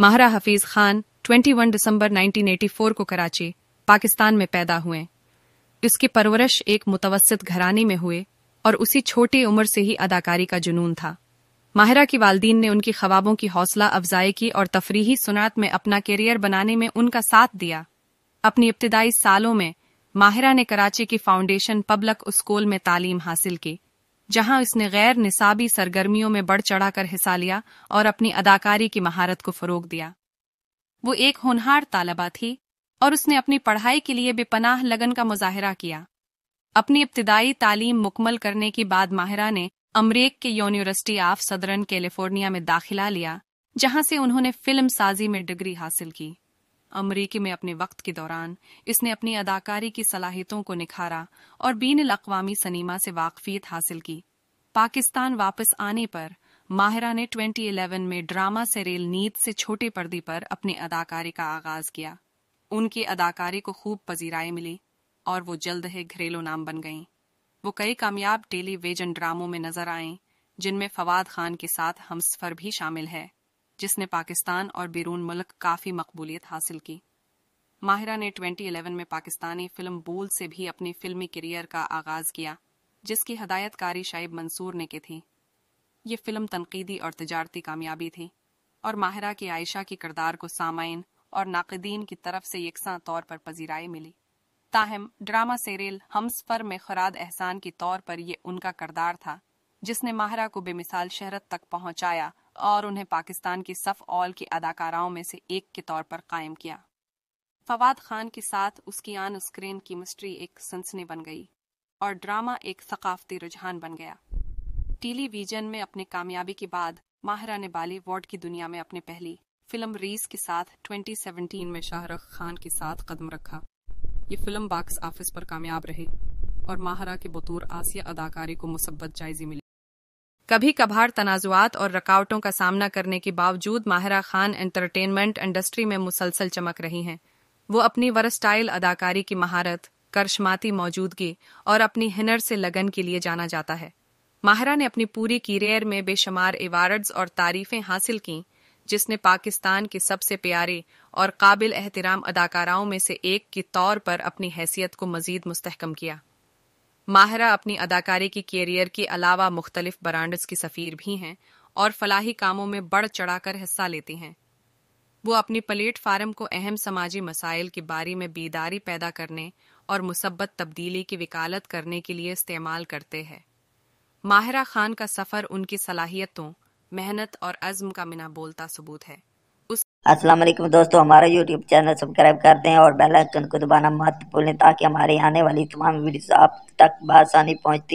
माहिरा खान 21 दिसंबर 1984 को कराची, पाकिस्तान में पैदा हुए। इसकी परवरिश एक मुतवस्सित घराने में हुए और उसी छोटी उम्र से ही अदाकारी का जुनून था। माहिरा की वालदीन ने उनकी ख्वाबों की हौसला अफजाई की और तफरीही सुनात में अपना कैरियर बनाने में उनका साथ दिया। अपनी इब्तिदाई सालों में माहिरा ने कराची की फाउंडेशन पब्लिक स्कूल में तालीम हासिल की, जहां इसने गैर निसाबी सरगर्मियों में बढ़ चढ़ाकर हिस्सा लिया और अपनी अदाकारी की महारत को फरोग दिया। वो एक होनहार तालबा थी और उसने अपनी पढ़ाई के लिए बेपनाह लगन का मुजाहिरा किया। अपनी इब्तिदाई तालीम मुकम्मल करने के बाद माहिरा ने अमरीक के यूनिवर्सिटी ऑफ सदरन कैलिफोर्निया में दाखिला लिया, जहां से उन्होंने फिल्म साजी में डिग्री हासिल की। अमरीकी में अपने वक्त के दौरान इसने अपनी अदाकारी की सलाहियतों को निखारा और बीन अक्वामी सिनेमा से वाकफियत हासिल की। पाकिस्तान वापस आने पर माहिरा ने 2011 में ड्रामा सीरियल नीत से छोटे पर्दे पर अपनी अदाकारी का आगाज किया। उनकी अदाकारी को खूब पजीराई मिली और वो जल्द ही घरेलू नाम बन गईं। वो कई कामयाब टेलीविजन ड्रामों में नजर आईं, जिनमें फवाद खान के साथ हमसफर भी शामिल है, जिसने पाकिस्तान और बैरून मुल्क काफी मकबूलियत हासिल की। माहिरा ने 2011 में पाकिस्तानी फिल्म बोल से भी अपने फिल्मी करियर का आगाज किया, जिसकी हदायतकारी शायब मंसूर ने की थी। ये फिल्म तनकीदी और तजारती कामयाबी थी और माहिरा की आयशा के किरदार को सामाइन और नाकदीन की तरफ से यकसां तौर पर पजीराई मिली। ताहम ड्रामा सीरियल हमसफर में खुराद एहसान के तौर पर ये उनका किरदार था, जिसने माहिरा को बेमिसाल शहरत तक पहुंचाया और उन्हें पाकिस्तान की सफ ऑल की अदाकाराओं में से एक के तौर पर कायम किया। फवाद खान के साथ उसकी आन स्क्रीन केमिस्ट्री एक सनसनी बन गई और ड्रामा एक सकाफती रुझान बन गया। टेलीविजन में अपनी कामयाबी के बाद माहिरा ने बॉलीवुड की दुनिया में अपनी पहली फिल्म रीज के साथ 2017 में शाहरुख खान के साथ कदम रखा। ये फिल्म बॉक्स ऑफिस पर कामयाब रही और माहिरा के बतौर आसिया अदाकारी को मुसब्बत जायजे मिली। कभी कभार तनाजुआत और रुकावटों का सामना करने के बावजूद माहिरा खान एंटरटेनमेंट इंडस्ट्री में मुसलसल चमक रही हैं। वो अपनी वर्सटाइल अदाकारी की महारत, करिश्माती मौजूदगी और अपनी हुनर से लगन के लिए जाना जाता है। माहिरा ने अपनी पूरी करियर में बेशुमार अवार्ड्स और तारीफें हासिल कीं, जिसने पाकिस्तान के सबसे प्यारे और काबिल एहतराम अदाकाराओं में से एक के तौर पर अपनी हैसियत को मजीद मुस्तहकम किया। माहिरा अपनी अदाकारी की कैरियर के अलावा मुख्तलिफ ब्रांड्स की सफ़ीर भी हैं और फलाही कामों में बढ़ चढ़ाकर हिस्सा लेती हैं। वो अपनी प्लेटफार्म को अहम समाजी मसाइल के बारे में बेदारी पैदा करने और मुसब्बत तब्दीली की वकालत करने के लिए इस्तेमाल करते हैं। माहिरा खान का सफ़र उनकी सलाहियतों, मेहनत और अज़्म का मिना बोलता सबूत है। अस्सलाम वालेकुम दोस्तों, हमारा यूट्यूब चैनल सब्सक्राइब कर दें और बेल आइकन को दबाना मत भूलें ताकि हमारे आने वाली तमाम वीडियोस आप तक बआसानी पहुंचती रहे।